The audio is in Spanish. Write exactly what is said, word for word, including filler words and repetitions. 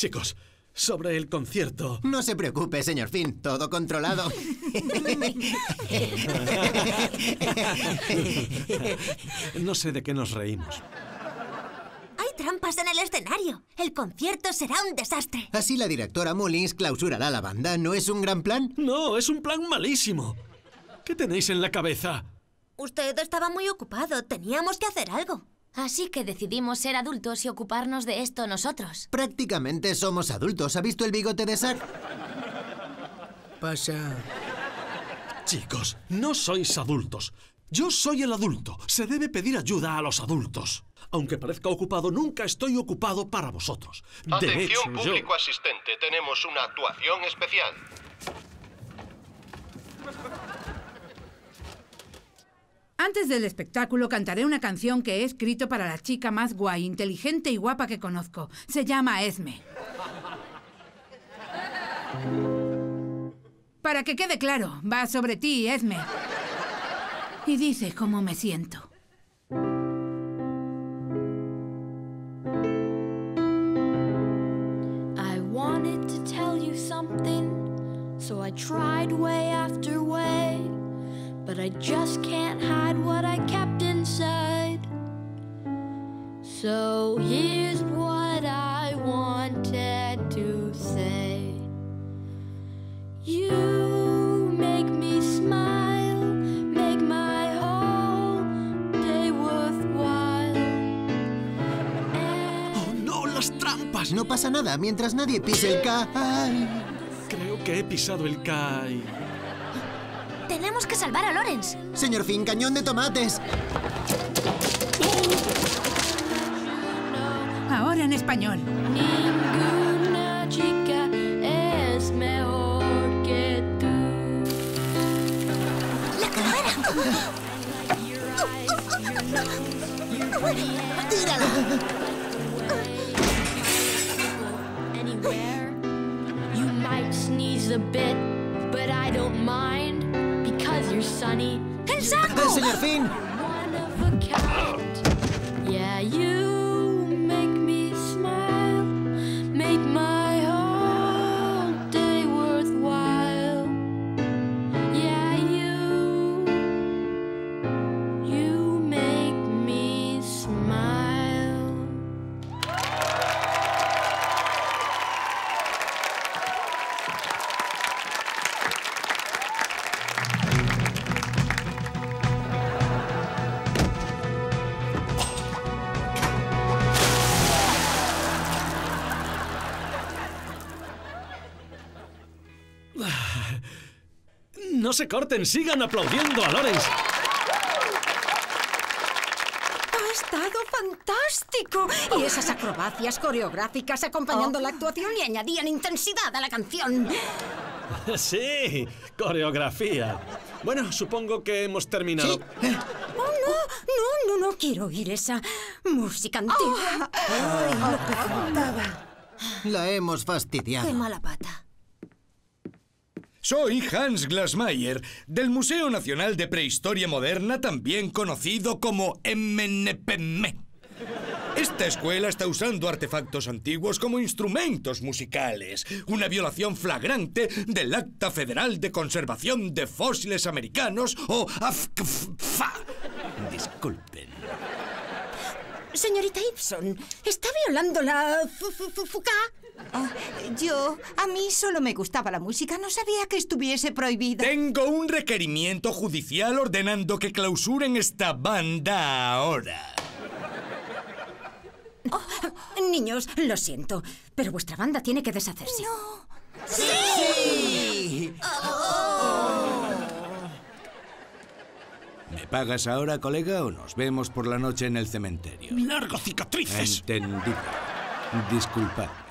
Chicos, sobre el concierto... No se preocupe, señor Finn. Todo controlado. No sé de qué nos reímos. Hay trampas en el escenario. El concierto será un desastre. Así la directora Mullins clausurará la banda. ¿No es un gran plan? No, es un plan malísimo. ¿Qué tenéis en la cabeza? Usted estaba muy ocupado. Teníamos que hacer algo. Así que decidimos ser adultos y ocuparnos de esto nosotros. Prácticamente somos adultos. ¿Ha visto el bigote de Zack? Pasa. Chicos, no sois adultos. Yo soy el adulto. Se debe pedir ayuda a los adultos. Aunque parezca ocupado, nunca estoy ocupado para vosotros. Atención, de hecho, público yo... asistente. Tenemos una actuación especial. Antes del espectáculo cantaré una canción que he escrito para la chica más guay, inteligente y guapa que conozco. Se llama Esme. Para que quede claro, va sobre ti, Esme. Y dice cómo me siento. I wanted to tell you something, so I tried way after way. But I just can't hide what I kept inside. So here's what I wanted to say. You make me smile, make my whole day worthwhile. And oh no, las trampas. No pasa nada mientras nadie pise el K. Ay. Creo que he pisado el K. Y... tenemos que salvar a Lawrence. Señor Finn, cañón de tomates. Ahora en español. Ninguna chica es mejor que tú. La cámara. Tírala. Anywhere. You might sneeze a bit, but I don't mind. You're sunny. ¡El saco! ¡El señor Finn! Yeah, you make me smile, make my whole day worthwhile. Yeah, you, you make me smile. No se corten, sigan aplaudiendo a Lawrence. Ha estado fantástico. Y esas acrobacias coreográficas acompañando oh. la actuación y añadían intensidad a la canción. Sí, coreografía. Bueno, supongo que hemos terminado. ¿Sí? ¿Eh? Oh, no, no, no, no quiero oír esa música antigua. Oh. Ay, lo que faltaba. La hemos fastidiado. Qué mala pata. Soy Hans Glasmayer, del Museo Nacional de Prehistoria Moderna, también conocido como M N P M. Esta escuela está usando artefactos antiguos como instrumentos musicales, una violación flagrante del Acta Federal de Conservación de Fósiles Americanos, o A F C F A. Disculpen. Señorita Gibson, ¿está violando la F F F K? Oh, yo, a mí solo me gustaba la música, no sabía que estuviese prohibida. Tengo un requerimiento judicial ordenando que clausuren esta banda ahora. Oh, niños, lo siento, pero vuestra banda tiene que deshacerse. No. ¡Sí! ¡Sí! Oh. ¿Me pagas ahora, colega, o nos vemos por la noche en el cementerio? ¡Largo cicatrices! Entendido. Disculpad.